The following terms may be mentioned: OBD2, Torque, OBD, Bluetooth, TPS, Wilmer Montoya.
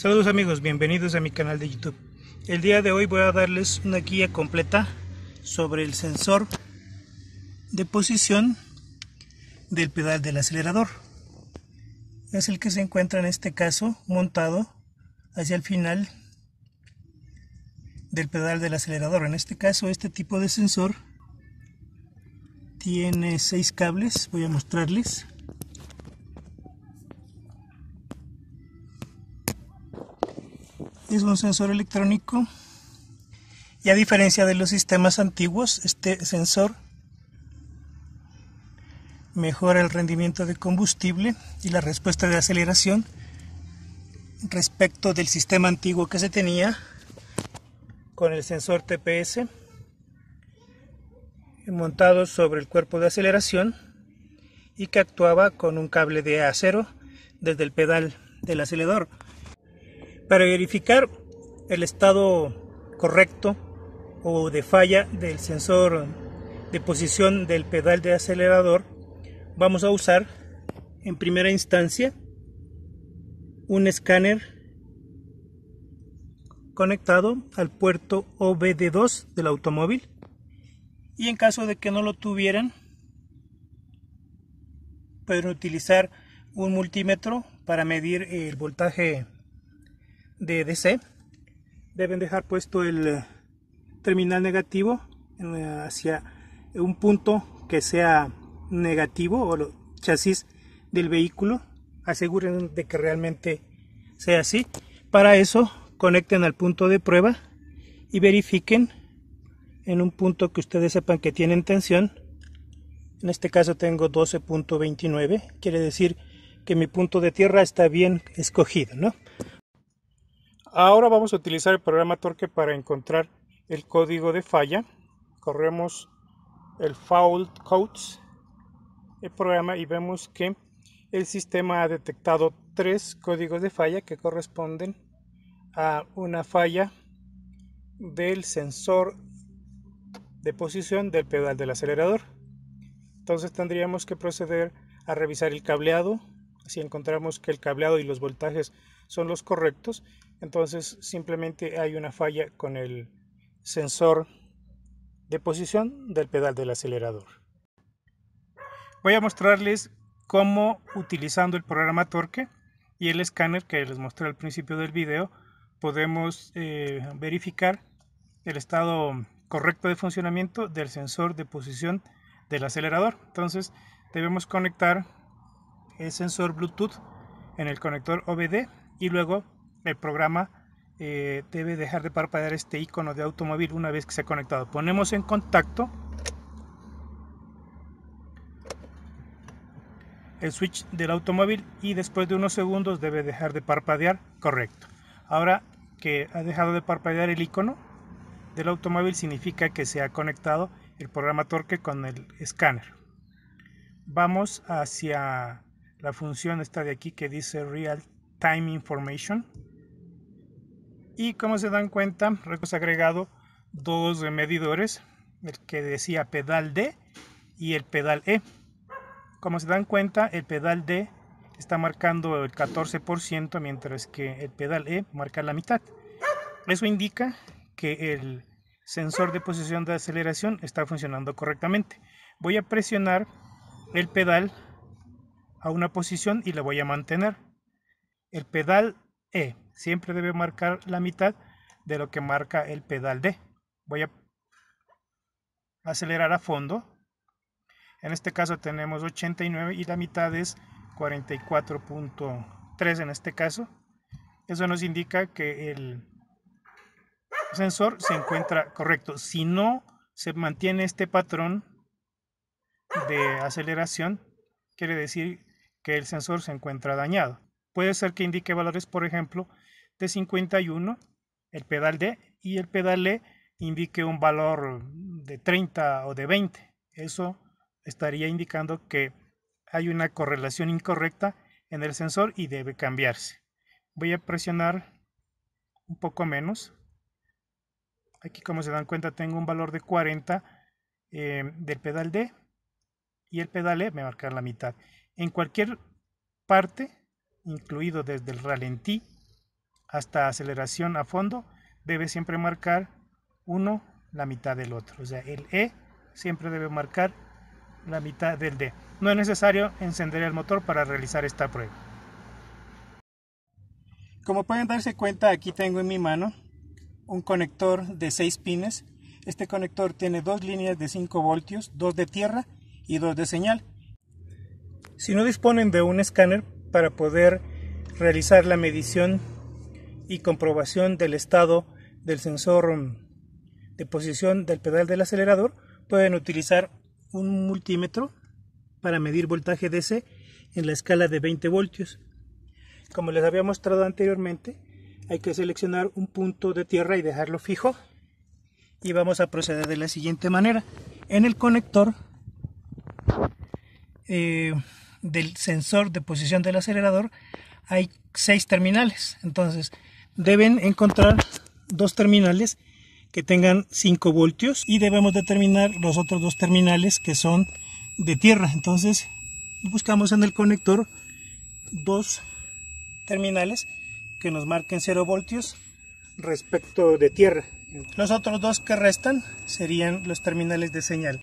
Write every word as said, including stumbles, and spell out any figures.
Saludos amigos, bienvenidos a mi canal de YouTube. El día de hoy voy a darles una guía completa sobre el sensor de posición del pedal del acelerador. Es el que se encuentra en este caso montado hacia el final del pedal del acelerador. En este caso, este tipo de sensor tiene seis cables, voy a mostrarles. Es un sensor electrónico y, a diferencia de los sistemas antiguos, este sensor mejora el rendimiento de combustible y la respuesta de aceleración respecto del sistema antiguo que se tenía con el sensor T P S montado sobre el cuerpo de aceleración y que actuaba con un cable de acero desde el pedal del acelerador. Para verificar el estado correcto o de falla del sensor de posición del pedal de acelerador, vamos a usar en primera instancia un escáner conectado al puerto O B D dos del automóvil, y en caso de que no lo tuvieran pueden utilizar un multímetro para medir el voltaje de D C. Deben dejar puesto el terminal negativo hacia un punto que sea negativo o el chasis del vehículo. Aseguren de que realmente sea así. Para eso conecten al punto de prueba y verifiquen en un punto que ustedes sepan que tienen tensión. En este caso tengo doce punto veintinueve, quiere decir que mi punto de tierra está bien escogido, ¿no? Ahora vamos a utilizar el programa Torque para encontrar el código de falla. Corremos el Fault Codes, el programa, y vemos que el sistema ha detectado tres códigos de falla que corresponden a una falla del sensor de posición del pedal del acelerador. Entonces tendríamos que proceder a revisar el cableado. Si encontramos que el cableado y los voltajes son los correctos, entonces simplemente hay una falla con el sensor de posición del pedal del acelerador. Voy a mostrarles cómo, utilizando el programa Torque y el escáner que les mostré al principio del video, podemos eh, verificar el estado correcto de funcionamiento del sensor de posición del acelerador. Entonces debemos conectar el sensor Bluetooth en el conector O B D, y luego el programa eh, debe dejar de parpadear este icono de automóvil una vez que se ha conectado. Ponemos en contacto el switch del automóvil y después de unos segundos debe dejar de parpadear. Correcto. Ahora que ha dejado de parpadear el icono del automóvil, significa que se ha conectado el programa Torque con el escáner. Vamos hacia la función esta de aquí que dice Real Time Information. Y como se dan cuenta, hemos agregado dos medidores, el que decía pedal D y el pedal E. Como se dan cuenta, el pedal D está marcando el catorce por ciento, mientras que el pedal E marca la mitad. Eso indica que el sensor de posición de aceleración está funcionando correctamente. Voy a presionar el pedal a una posición y la voy a mantener. El pedal E siempre debe marcar la mitad de lo que marca el pedal D. Voy a acelerar a fondo. En este caso tenemos ochenta y nueve y la mitad es cuarenta y cuatro punto tres en este caso. Eso nos indica que el sensor se encuentra correcto. Si no se mantiene este patrón de aceleración, quiere decir que el sensor se encuentra dañado. Puede ser que indique valores, por ejemplo, de cincuenta y uno, el pedal D, y el pedal E indique un valor de treinta o de veinte. Eso estaría indicando que hay una correlación incorrecta en el sensor y debe cambiarse. Voy a presionar un poco menos. Aquí, como se dan cuenta, tengo un valor de cuarenta eh, del pedal D, y el pedal E me marca la mitad. En cualquier parte, incluido desde el ralentí hasta aceleración a fondo, debe siempre marcar uno la mitad del otro. O sea, el E siempre debe marcar la mitad del D. No es necesario encender el motor para realizar esta prueba. Como pueden darse cuenta, aquí tengo en mi mano un conector de seis pines. Este conector tiene dos líneas de cinco voltios, dos de tierra y dos de señal. Si no disponen de un escáner para poder realizar la medición y comprobación del estado del sensor de posición del pedal del acelerador, pueden utilizar un multímetro para medir voltaje D C en la escala de veinte voltios. Como les había mostrado anteriormente, hay que seleccionar un punto de tierra y dejarlo fijo. Y vamos a proceder de la siguiente manera. En el conector eh, del sensor de posición del acelerador hay seis terminales. Entonces deben encontrar dos terminales que tengan cinco voltios y debemos determinar los otros dos terminales que son de tierra. Entonces buscamos en el conector dos terminales que nos marquen cero voltios respecto de tierra. Los otros dos que restan serían los terminales de señal.